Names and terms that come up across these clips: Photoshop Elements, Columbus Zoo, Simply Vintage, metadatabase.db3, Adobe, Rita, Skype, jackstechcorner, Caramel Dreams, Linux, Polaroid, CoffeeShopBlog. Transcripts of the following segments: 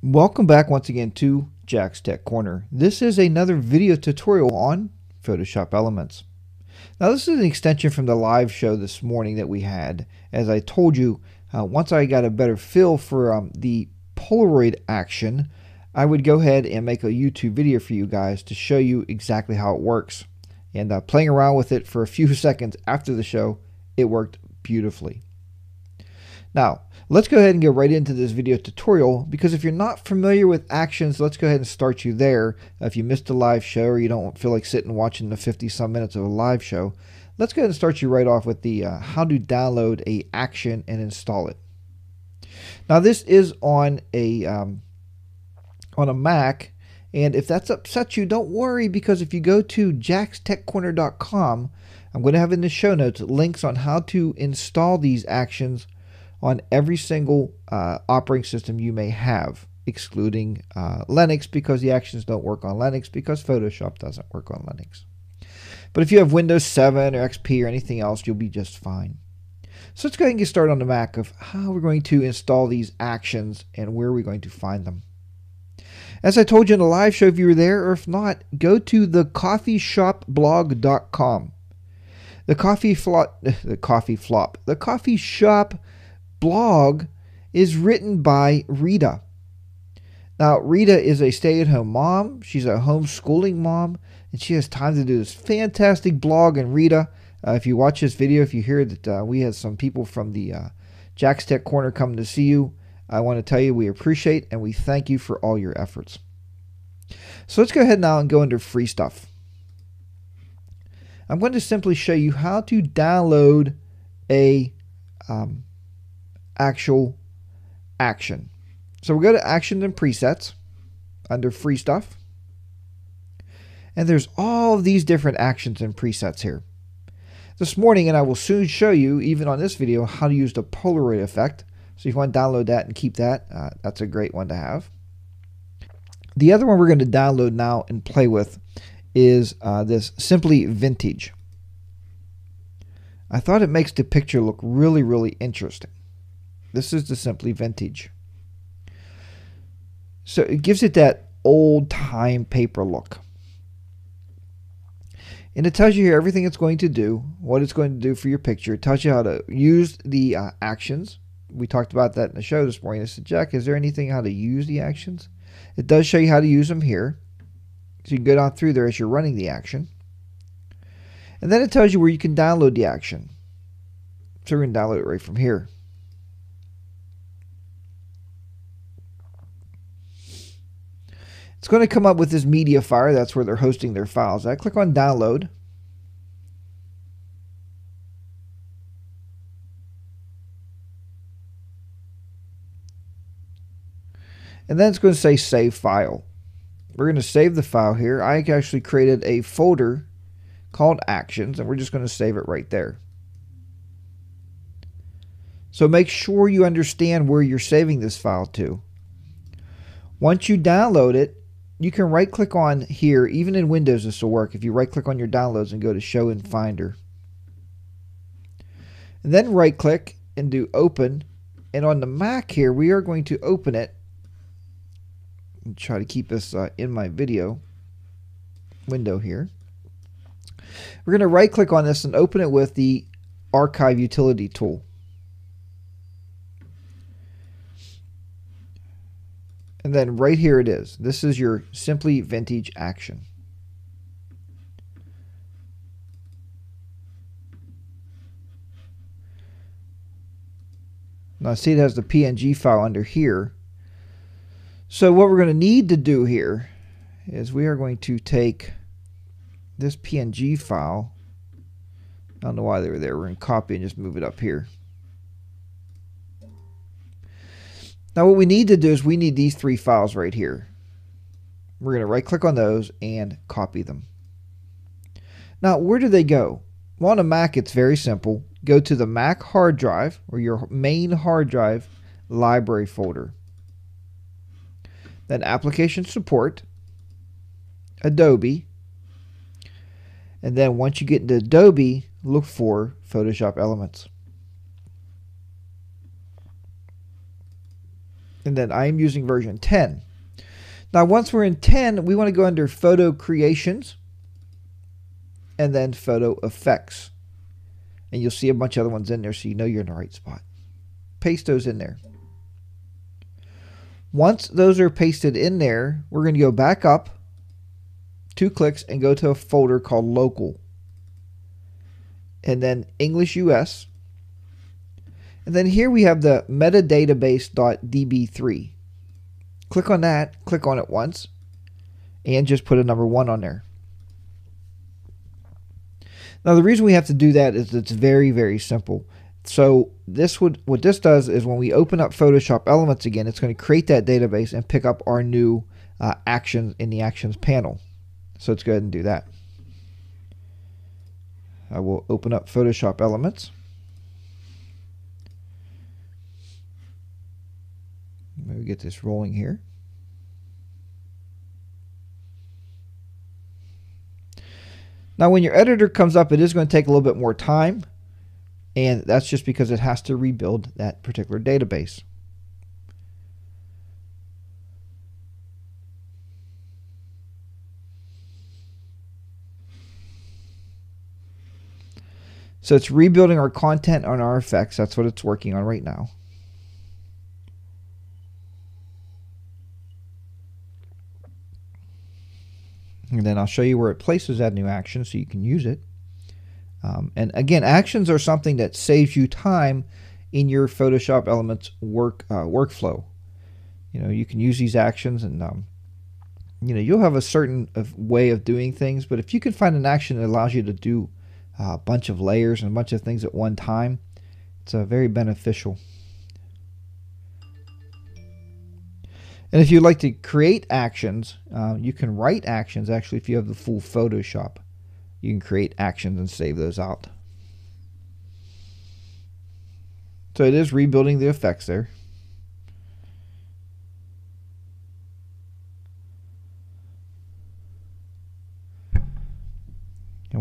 Welcome back once again to Jack's Tech Corner. This is another video tutorial on Photoshop Elements. Now this is an extension from the live show this morning that we had. As I told you, once I got a better feel for the Polaroid action, I would go ahead and make a YouTube video for you guys to show you exactly how it works. And playing around with it for a few seconds after the show, it worked beautifully. Now, let's go ahead and get right into this video tutorial, because if you're not familiar with actions, let's go ahead and start you there. If you missed a live show or you don't feel like sitting watching the 50 some minutes of a live show, let's go ahead and start you right off with the how to download an action and install it. Now this is on a Mac, and if that's upset you, don't worry, because if you go to jackstechcorner.com, I'm going to have in the show notes links on how to install these actions on every single operating system you may have, excluding Linux, because the actions don't work on Linux, because Photoshop doesn't work on Linux. But if you have Windows 7 or XP or anything else, you'll be just fine. So let's go ahead and get started on the Mac of how we're going to install these actions and where we're going to find them. As I told you in the live show, if you were there, or if not, go to the CoffeeShopBlog.com. The Coffee Shop Blog is written by Rita. Now, Rita is a stay-at-home mom. She's a homeschooling mom, and she has time to do this fantastic blog. And Rita, if you watch this video, if you hear that we had some people from the Jack's Tech Corner coming to see you, I want to tell you we appreciate and we thank you for all your efforts. So let's go ahead now and go into free stuff. I'm going to simply show you how to download a actual action. So we'll go to Actions and Presets under Free Stuff. And there's all of these different actions and presets here. This morning, and I will soon show you, even on this video, how to use the Polaroid effect. So if you want to download that and keep that, that's a great one to have. The other one we're going to download now and play with is this Simply Vintage. I thought it makes the picture look really, really interesting. This is the Simply Vintage. So it gives it that old-time paper look. And it tells you here everything it's going to do, what it's going to do for your picture. It tells you how to use the actions. We talked about that in the show this morning. I said, Jack, is there anything how to use the actions? It does show you how to use them here. So you can go down through there as you're running the action. And then it tells you where you can download the action. So we're going to download it right from here. It's going to come up with this MediaFire. That's where they're hosting their files. I click on download. And then it's going to say save file. We're going to save the file here. I actually created a folder called actions, and we're just going to save it right there. So make sure you understand where you're saving this file to. Once you download it, you can right click on here. Even in Windows this will work. If you right click on your downloads and go to show in Finder, and then right click and do open. And on the Mac here, we are going to open it. Try to keep this in my video window here. We're going to right click on this and open it with the archive utility tool. And then right here it is. This is your Simply Vintage action. Now see, it has the PNG file under here. So what we're going to need to do here is we are going to take this PNG file. I don't know why they were there. We're going to copy and just move it up here. Now what we need to do is we need these three files right here. We're going to right click on those and copy them. Now where do they go? Well, on a Mac it's very simple. Go to the Mac hard drive, or your main hard drive library folder. Then application support, Adobe, and then once you get into Adobe, look for Photoshop Elements. and then I'm using version 10. Now, once we're in 10, we want to go under Photo Creations and then Photo Effects. And you'll see a bunch of other ones in there, so you know you're in the right spot. Paste those in there. Once those are pasted in there, we're going to go back up 2 clicks and go to a folder called Local. And then English US. And then here we have the metadatabase.db3. Click on that, click on it once, and just put a number 1 on there. Now the reason we have to do that is it's very, very simple. So what this does is when we open up Photoshop Elements again, it's going to create that database and pick up our new actions in the Actions panel. So let's go ahead and do that. I will open up Photoshop Elements. Let me get this rolling here. Now when your editor comes up, it is going to take a little bit more time, and that's just because it has to rebuild that particular database. So it's rebuilding our content on our effects. That's what it's working on right now. And then I'll show you where it places that new action so you can use it. And again, actions are something that saves you time in your Photoshop Elements workflow. You know, you can use these actions and, you know, you'll have a certain way of doing things, but if you can find an action that allows you to do a bunch of layers and a bunch of things at one time, it's very beneficial. And if you'd like to create actions, you can write actions. Actually, if you have the full Photoshop, you can create actions and save those out. So it is rebuilding the effects there. And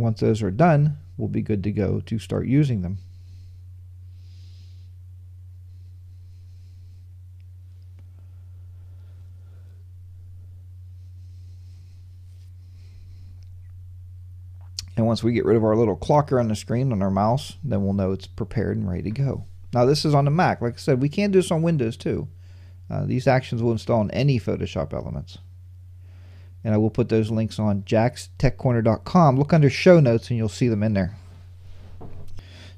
once those are done, we'll be good to go to start using them. And once we get rid of our little clocker on the screen on our mouse, then we'll know it's prepared and ready to go. Now this is on the Mac. Like I said, we can do this on Windows too. These actions will install on any Photoshop Elements. And I will put those links on jackstechcorner.com. Look under show notes and you'll see them in there.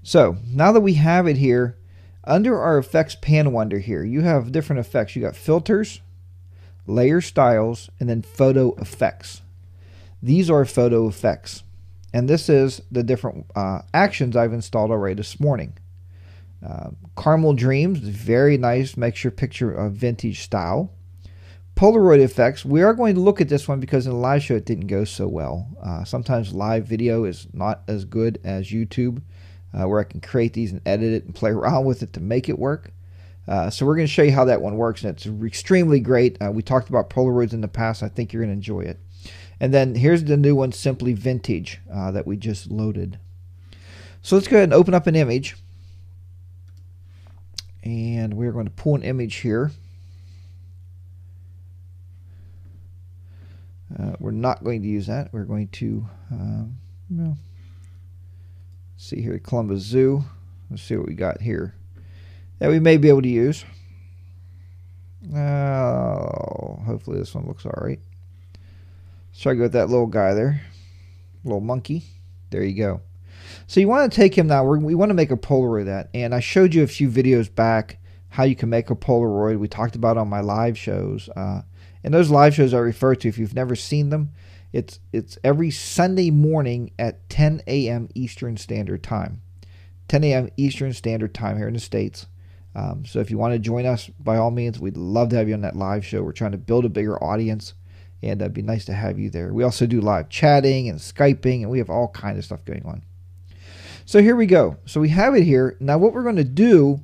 So now that we have it here, under our effects panel under here, you have different effects. You got filters, layer styles, and then photo effects. These are photo effects. And this is the different actions I've installed already this morning. Caramel Dreams, very nice, makes your picture a vintage style. Polaroid effects, we are going to look at this one because in the live show it didn't go so well. Sometimes live video is not as good as YouTube, where I can create these and edit it and play around with it to make it work. So we're going to show you how that one works, and it's extremely great. We talked about Polaroids in the past. I think you're going to enjoy it. And then here's the new one, Simply Vintage, that we just loaded. So let's go ahead and open up an image. And we're going to pull an image here. We're not going to use that. We're going to, well, see here, Columbus Zoo. Let's see what we got here that we may be able to use. Hopefully this one looks all right. Let's try to go with that little guy there, little monkey. There you go. So you want to take him now. We want to make a Polaroid of that. And I showed you a few videos back how you can make a Polaroid. We talked about it on my live shows. And those live shows I refer to, if you've never seen them, it's every Sunday morning at 10 a.m. Eastern Standard Time. 10 a.m. Eastern Standard Time here in the States. So if you want to join us, by all means, we'd love to have you on that live show. We're trying to build a bigger audience. And it'd be nice to have you there. We also do live chatting and Skyping, and we have all kinds of stuff going on. So here we go. So we have it here. Now what we're going to do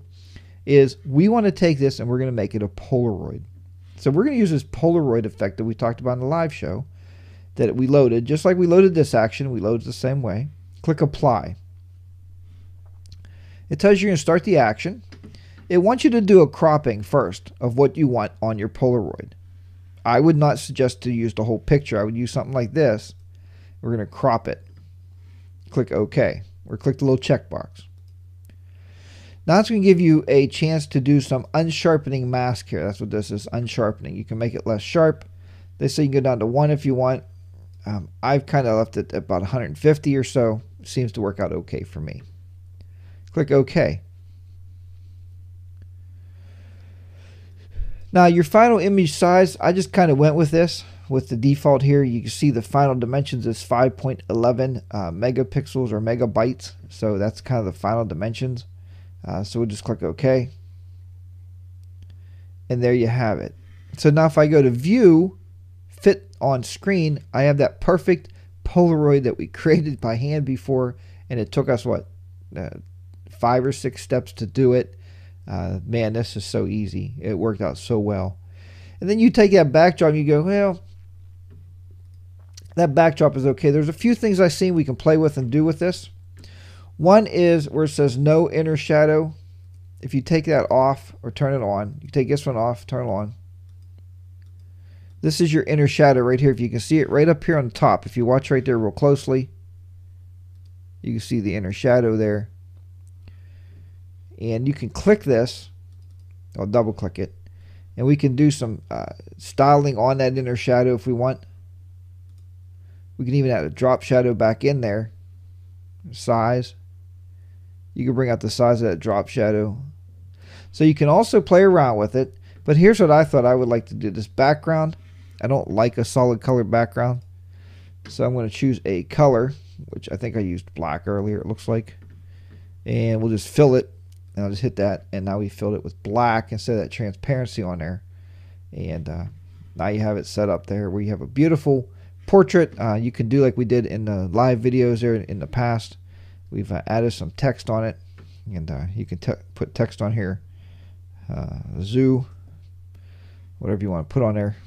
is we want to take this and we're going to make it a Polaroid. So we're going to use this Polaroid effect that we talked about in the live show that we loaded. Just like we loaded this action, we load it the same way. Click Apply. It tells you you're going to start the action. It wants you to do a cropping first of what you want on your Polaroid. I would not suggest to use the whole picture. I would use something like this. We're going to crop it. Click OK, or click the little checkbox. Now it's going to give you a chance to do some unsharpening mask here. That's what this is, unsharpening. You can make it less sharp. They say you can go down to 1 if you want. I've kind of left it at about 150 or so. Seems to work out okay for me. Click OK. Now your final image size, I just kind of went with this, with the default here. You can see the final dimensions is 5.11 megapixels or megabytes. So that's kind of the final dimensions. So we'll just click OK. And there you have it. So now if I go to View, Fit on Screen, I have that perfect Polaroid that we created by hand before. And it took us, what, 5 or 6 steps to do it. Man, this is so easy. It worked out so well. And then you take that backdrop and you go, well, that backdrop is okay. There's a few things I've seen we can play with and do with this. One is where it says no inner shadow. If you take that off or turn it on, you take this one off, turn it on. This is your inner shadow right here. If you can see it right up here on the top, if you watch right there real closely, you can see the inner shadow there. And you can click this. I'll double click it. And we can do some styling on that inner shadow if we want. We can even add a drop shadow back in there. Size. You can bring out the size of that drop shadow. So you can also play around with it. But here's what I thought I would like to do. This background. I don't like a solid color background. So I'm going to choose a color, which I think I used black earlier, it looks like. And we'll just fill it. And I'll just hit that, and now we filled it with black instead of that transparency on there. And now you have it set up there where you have a beautiful portrait. You can do like we did in the live videos there in the past. We've added some text on it, and you can put text on here. Zoo, whatever you want to put on there.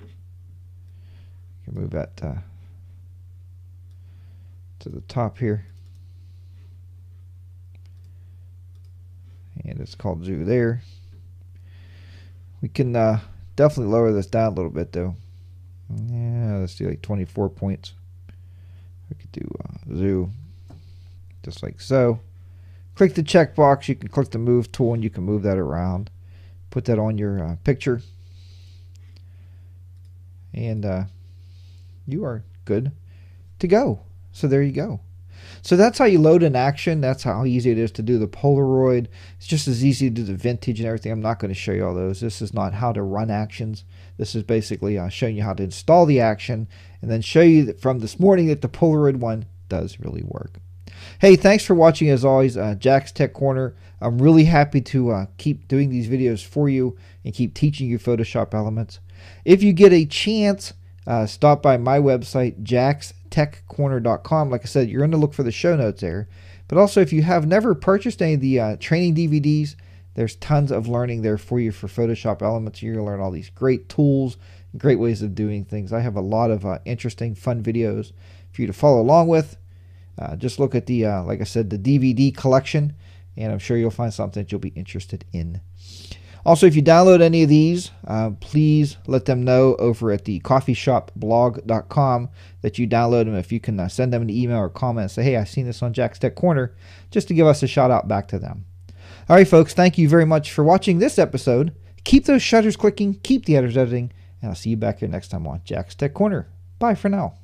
You can move that to the top here, and it's called Zoo there. We can definitely lower this down a little bit though. Yeah, let's do like 24 points. We could do Zoo just like so. Click the checkbox. You can click the move tool and you can move that around, put that on your picture, and you are good to go. So there you go. So that's how you load an action. That's how easy it is to do the Polaroid. It's just as easy to do the vintage and everything. I'm not going to show you all those. This is not how to run actions. This is basically showing you how to install the action and then show you that from this morning that the Polaroid one does really work. Hey, thanks for watching as always, Jack's Tech Corner. I'm really happy to keep doing these videos for you and keep teaching you Photoshop Elements. If you get a chance, stop by my website, jackstechcorner.com. Like I said, you're going to look for the show notes there. But also, if you have never purchased any of the training DVDs, there's tons of learning there for you for Photoshop Elements. You're going to learn all these great tools, great ways of doing things. I have a lot of interesting, fun videos for you to follow along with. Just look at the, like I said, the DVD collection, and I'm sure you'll find something that you'll be interested in. Also, if you download any of these, please let them know over at the CoffeeShopBlog.com that you download them. If you can send them an email or comment and say, hey, I've seen this on Jack's Tech Corner, just to give us a shout out back to them. All right, folks, thank you very much for watching this episode. Keep those shutters clicking, keep the editors editing, and I'll see you back here next time on Jack's Tech Corner. Bye for now.